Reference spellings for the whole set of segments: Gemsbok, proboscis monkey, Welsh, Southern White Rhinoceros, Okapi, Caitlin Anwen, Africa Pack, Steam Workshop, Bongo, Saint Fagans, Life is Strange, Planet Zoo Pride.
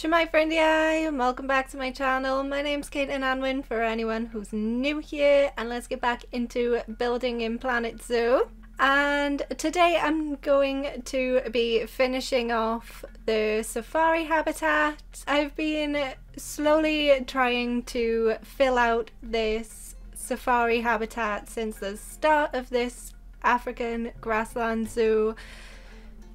Shemai Friendia, and welcome back to my channel. My name's Caitlin Anwen for anyone who's new here, and let's get back into building in Planet Zoo. And today I'm going to be finishing off the safari habitat. I've been slowly trying to fill out this safari habitat since the start of this African grassland zoo.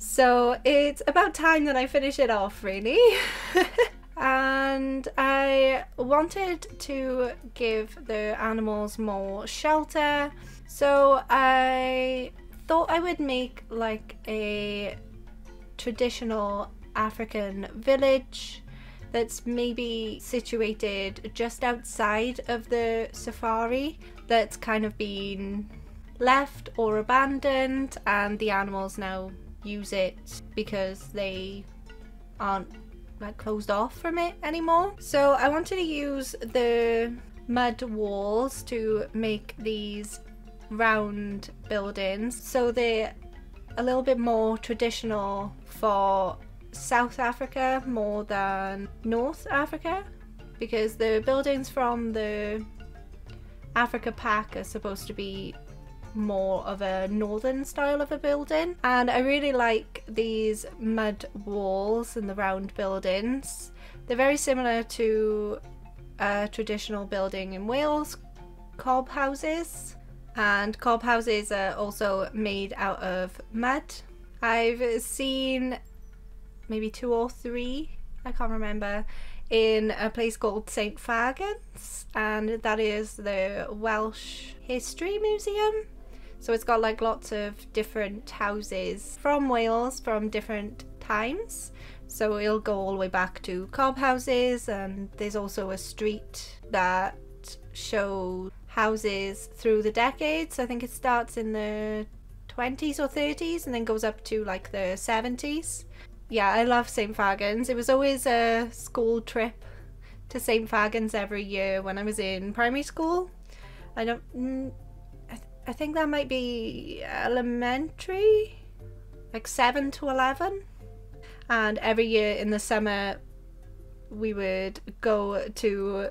So it's about time that I finish it off, really. And I wanted to give the animals more shelter, so I thought I would make like a traditional African village that's maybe situated just outside of the safari, that's kind of been left or abandoned, and the animals now use it because they aren't like closed off from it anymore. So I wanted to use the mud walls to make these round buildings, so they're a little bit more traditional for South Africa more than North Africa, because the buildings from the Africa Pack are supposed to be more of a northern style of a building. And I really like these mud walls and the round buildings. They're very similar to a traditional building in Wales, cob houses, and cob houses are also made out of mud. I've seen maybe 2 or 3, I can't remember, in a place called Saint Fagans, and that is the Welsh History Museum. So it's got like lots of different houses from Wales from different times. So it'll go all the way back to cob houses, and there's also a street that shows houses through the decades. I think it starts in the 20s or 30s and then goes up to like the 70s. Yeah, I love Saint Fagans. It was always a school trip to Saint Fagans every year when I was in primary school. I think that might be elementary, like 7 to 11. And every year in the summer, we would go to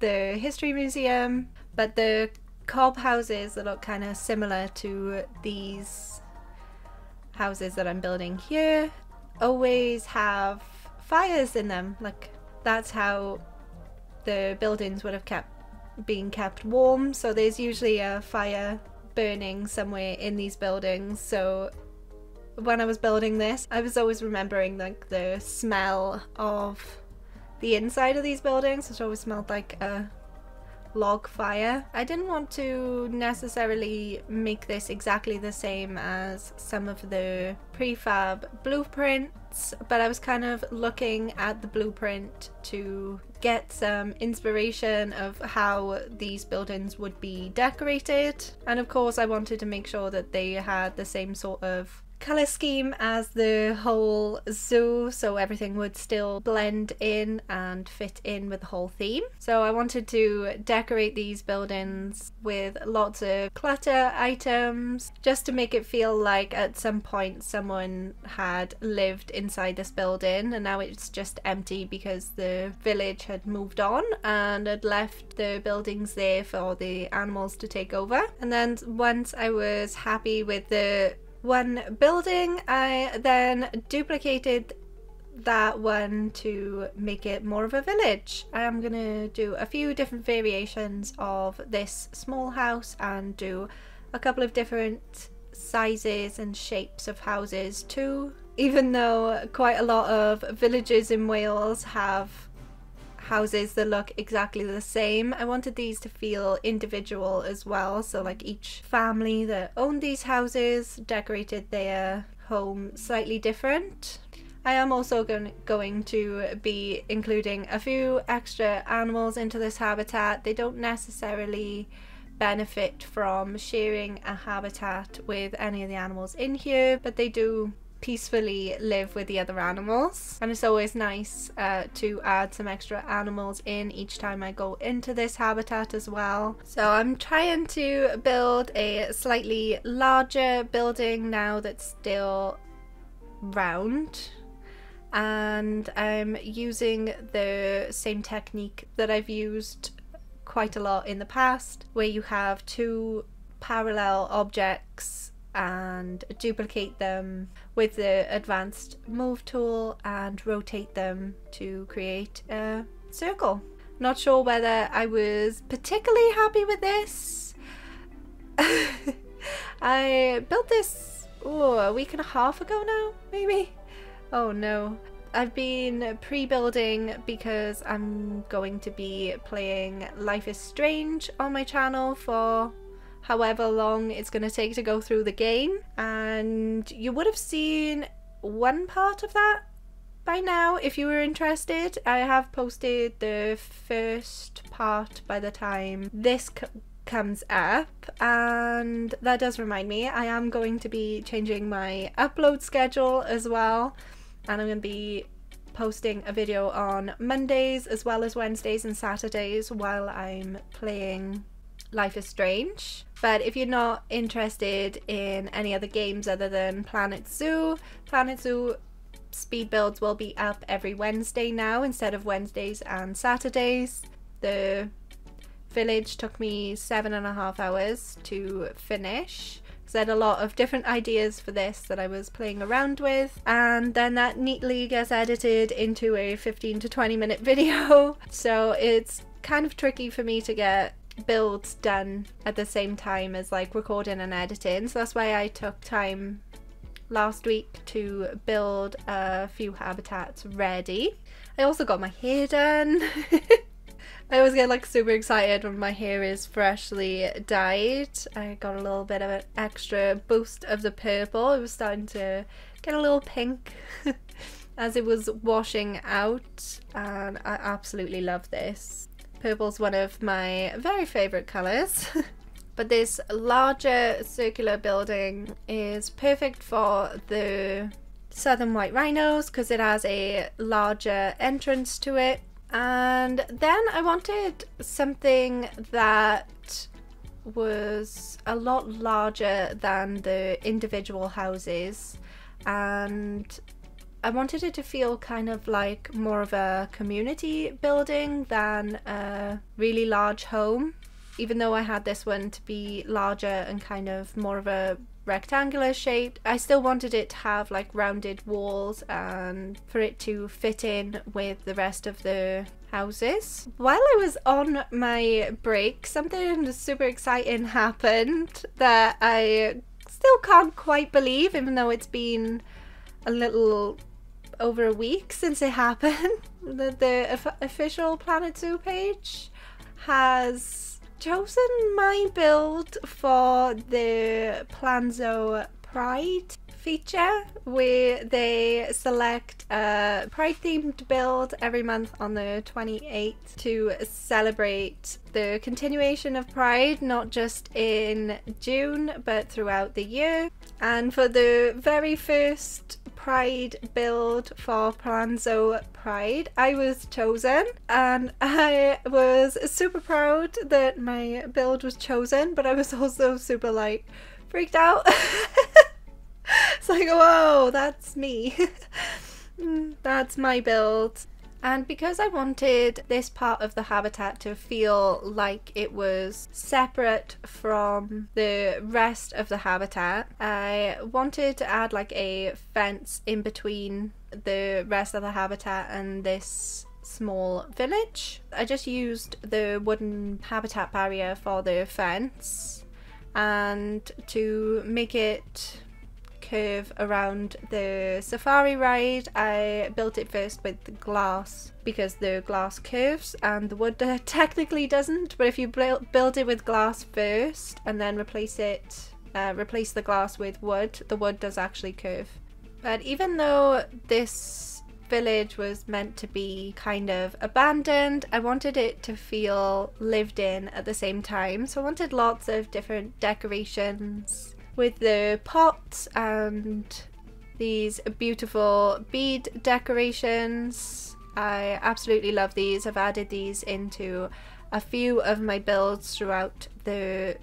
the History Museum, but the cob houses that look kind of similar to these houses that I'm building here always have fires in them. Like, that's how the buildings would have been kept warm, so there's usually a fire burning somewhere in these buildings. So when I was building this, I was always remembering like the smell of the inside of these buildings, which always smelled like a log fire. I didn't want to necessarily make this exactly the same as some of the prefab blueprints, but I was kind of looking at the blueprint to get some inspiration of how these buildings would be decorated. And of course I wanted to make sure that they had the same sort of color scheme as the whole zoo, so everything would still blend in and fit in with the whole theme. So I wanted to decorate these buildings with lots of clutter items, just to make it feel like at some point someone had lived inside this building, and now it's just empty because the village had moved on and had left the buildings there for the animals to take over. And then once I was happy with the one building, I then duplicated that one to make it more of a village. I am gonna do a few different variations of this small house and do a couple of different sizes and shapes of houses too. Even though quite a lot of villages in Wales have houses that look exactly the same, I wanted these to feel individual as well. So like each family that owned these houses decorated their home slightly different. I am also going to be including a few extra animals into this habitat. They don't necessarily benefit from sharing a habitat with any of the animals in here, but they do peacefully live with the other animals, and it's always nice to add some extra animals in each time I go into this habitat as well. So I'm trying to build a slightly larger building now that's still round, and I'm using the same technique that I've used quite a lot in the past, where you have two parallel objects and duplicate them with the advanced move tool and rotate them to create a circle. Not sure whether I was particularly happy with this. I built this a week and a half ago now, maybe? Oh no. I've been pre-building because I'm going to be playing Life is Strange on my channel for however long it's going to take to go through the game, and you would have seen one part of that by now if you were interested. I have posted the first part by the time this comes up, and that does remind me, I am going to be changing my upload schedule as well, and I'm going to be posting a video on Mondays as well as Wednesdays and Saturdays while I'm playing Life is Strange. But if you're not interested in any other games other than Planet Zoo speed builds will be up every Wednesday now instead of Wednesdays and Saturdays. The village took me 7.5 hours to finish because I had a lot of different ideas for this that I was playing around with, and then that neatly gets edited into a 15 to 20 minute video, so it's kind of tricky for me to get builds done at the same time as like recording and editing, so that's why I took time last week to build a few habitats ready. I also got my hair done. I always get like super excited when my hair is freshly dyed. I got a little bit of an extra boost of the purple. It was starting to get a little pink as it was washing out, and I absolutely love this. Purple's one of my very favourite colours. But this larger circular building is perfect for the southern white rhinos because it has a larger entrance to it. And then I wanted something that was a lot larger than the individual houses, and I wanted it to feel kind of like more of a community building than a really large home. Even though I had this one to be larger and kind of more of a rectangular shape, I still wanted it to have like rounded walls and for it to fit in with the rest of the houses. While I was on my break, something super exciting happened that I still can't quite believe, even though it's been a little over a week since it happened. The official Planet Zoo page has chosen my build for the Planet Zoo Pride feature, where they select a pride themed build every month on the 28th to celebrate the continuation of Pride, not just in June but throughout the year. And for the very first Pride build for Planet Zoo Pride, I was chosen, and I was super proud that my build was chosen, but I was also super like freaked out. It's like, whoa, that's me. That's my build. And because I wanted this part of the habitat to feel like it was separate from the rest of the habitat, I wanted to add like a fence in between the rest of the habitat and this small village. I just used the wooden habitat barrier for the fence, and to make it curve around the safari ride, I built it first with glass because the glass curves and the wood technically doesn't, but if you build it with glass first and then replace the glass with wood, the wood does actually curve. But even though this village was meant to be kind of abandoned, I wanted it to feel lived in at the same time, so I wanted lots of different decorations with the pots and these beautiful bead decorations. I absolutely love these. I've added these into a few of my builds throughout the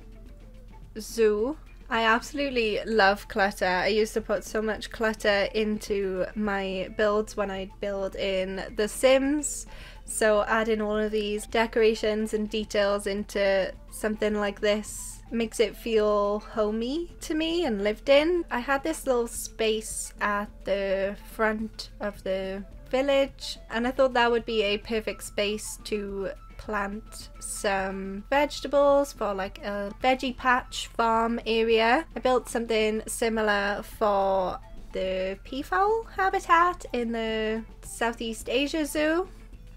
zoo, I absolutely love clutter. I used to put so much clutter into my builds when I'd build in The Sims. So adding all of these decorations and details into something like this makes it feel homey to me and lived in. I had this little space at the front of the village and I thought that would be a perfect space to plant some vegetables for like a veggie patch farm area. I built something similar for the peafowl habitat in the Southeast Asia Zoo,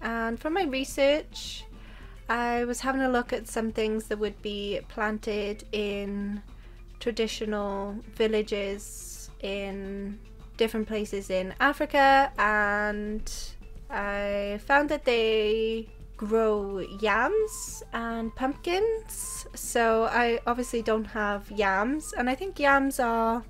and for my research I was having a look at some things that would be planted in traditional villages in different places in Africa, and I found that they grow yams and pumpkins. So I obviously don't have yams, and I think yams are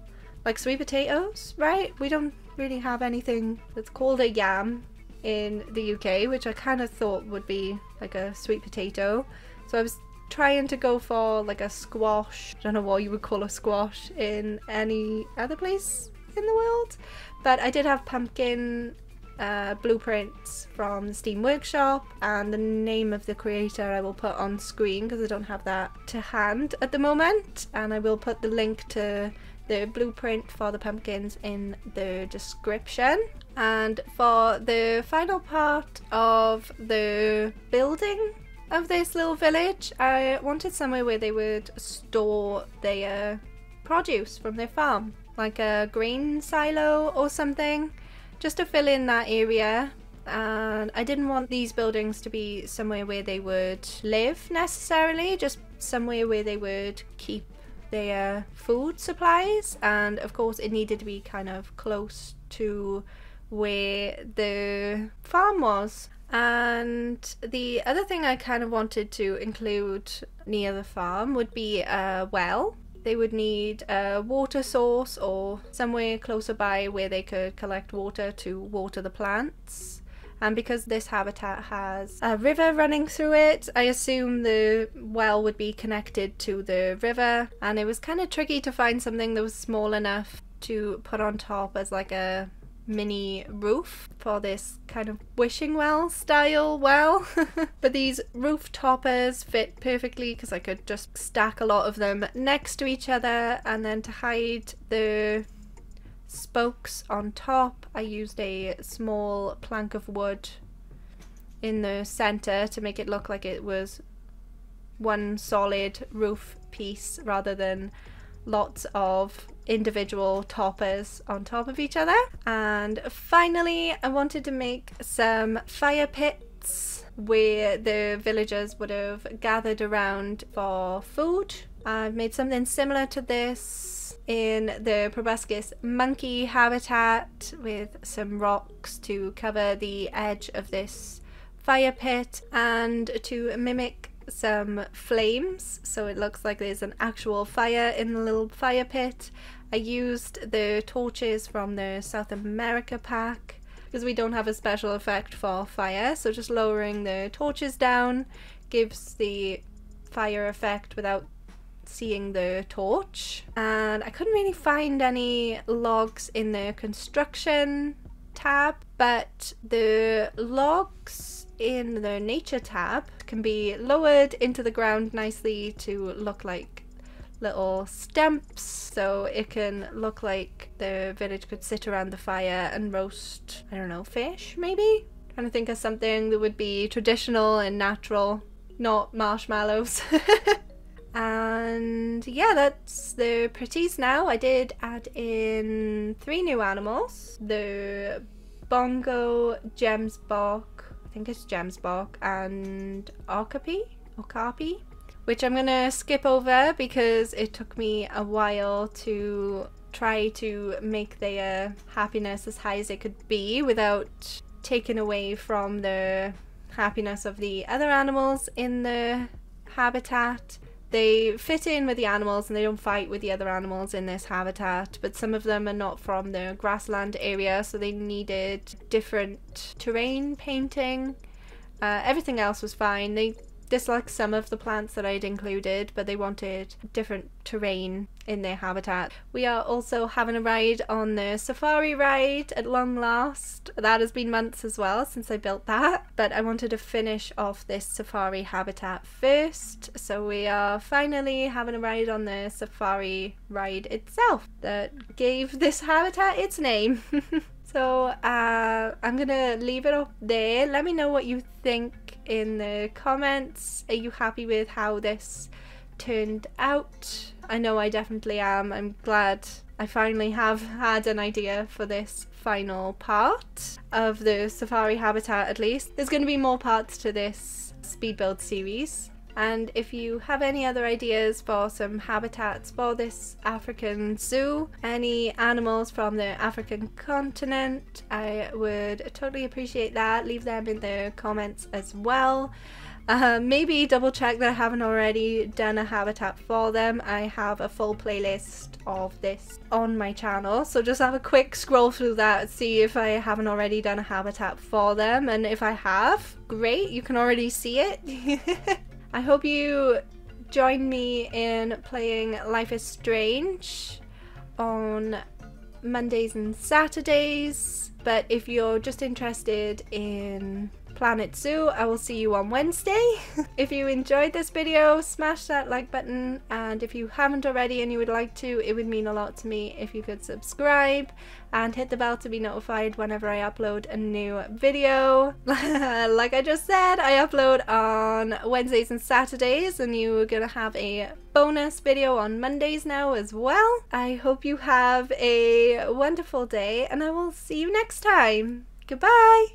like sweet potatoes, right? We don't really have anything that's called a yam in the UK, which I kind of thought would be like a sweet potato. So I was trying to go for like a squash. I don't know what you would call a squash in any other place in the world, but I did have pumpkin blueprints from the Steam Workshop, and the name of the creator I will put on screen because I don't have that to hand at the moment, and I will put the link to the blueprint for the pumpkins in the description. And for the final part of the building of this little village, I wanted somewhere where they would store their produce from their farm, like a grain silo or something, just to fill in that area. And I didn't want these buildings to be somewhere where they would live necessarily, just somewhere where they would keep their food supplies. And of course it needed to be kind of close to where the farm was. And the other thing I kind of wanted to include near the farm would be a well. They would need a water source or somewhere closer by where they could collect water to water the plants. And because this habitat has a river running through it, I assume the well would be connected to the river. And it was kind of tricky to find something that was small enough to put on top as like a mini roof for this kind of wishing well style well. But these roof toppers fit perfectly because I could just stack a lot of them next to each other, and then to hide the spokes on top I used a small plank of wood in the center to make it look like it was one solid roof piece rather than lots of individual toppers on top of each other. And finally I wanted to make some fire pits where the villagers would have gathered around for food. I've made something similar to this in the proboscis monkey habitat with some rocks to cover the edge of this fire pit and to mimic some flames, so it looks like there's an actual fire in the little fire pit. I used the torches from the South America pack because we don't have a special effect for fire, so just lowering the torches down gives the fire effect without seeing the torch. And I couldn't really find any logs in the construction tab, but the logs in the nature tab can be lowered into the ground nicely to look like little stumps, so it can look like the village could sit around the fire and roast, I don't know, fish maybe? I'm trying to think of something that would be traditional and natural, not marshmallows. And yeah, that's the pretties now. I did add in 3 new animals, the Bongo, Gemsbok, I think it's Gemsbok, and Okapi, which I'm gonna skip over because it took me a while to try to make their happiness as high as it could be without taking away from the happiness of the other animals in the habitat. They fit in with the animals and they don't fight with the other animals in this habitat, but some of them are not from the grassland area, so they needed different terrain painting. Everything else was fine. They dislike some of the plants that I'd included, but they wanted different terrain in their habitat. We are also having a ride on the safari ride at long last. That has been months as well since I built that, but I wanted to finish off this safari habitat first, so we are finally having a ride on the safari ride itself that gave this habitat its name. So I'm gonna leave it up there. Let me know what you think in the comments. Are you happy with how this turned out? I know I definitely am. I'm glad I finally have had an idea for this final part of the safari habitat at least. There's gonna be more parts to this speed build series. And if you have any other ideas for some habitats for this African zoo, any animals from the African continent, I would totally appreciate that. Leave them in the comments as well. Maybe double check that I haven't already done a habitat for them. I have a full playlist of this on my channel, so just have a quick scroll through that, see if I haven't already done a habitat for them, and if I have, great, you can already see it. I hope you join me in playing Life is Strange on Mondays and Saturdays, but if you're just interested in Planet Zoo, I will see you on Wednesday. If you enjoyed this video, smash that like button, and if you haven't already and you would like to, it would mean a lot to me if you could subscribe and hit the bell to be notified whenever I upload a new video. Like I just said, I upload on Wednesdays and Saturdays, and you're gonna have a bonus video on Mondays now as well. I hope you have a wonderful day, and I will see you next time. Goodbye!